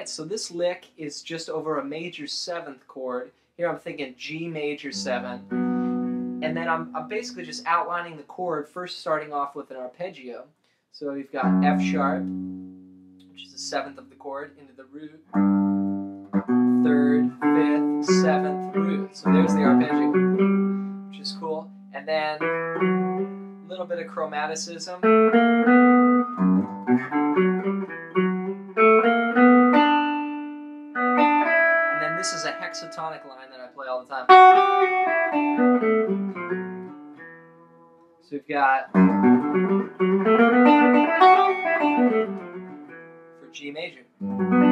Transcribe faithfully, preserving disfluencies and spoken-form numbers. right, so this lick is just over a major seventh chord. Here I'm thinking G major seven. And then I'm, I'm basically just outlining the chord, first starting off with an arpeggio. So we've got F sharp, which is the seventh of the chord, into the root, third, fifth, seventh root. So there's the arpeggio, which is cool. And then a little bit of chromaticism. And then this is a hexatonic line that I play all the time. So we've got for G major.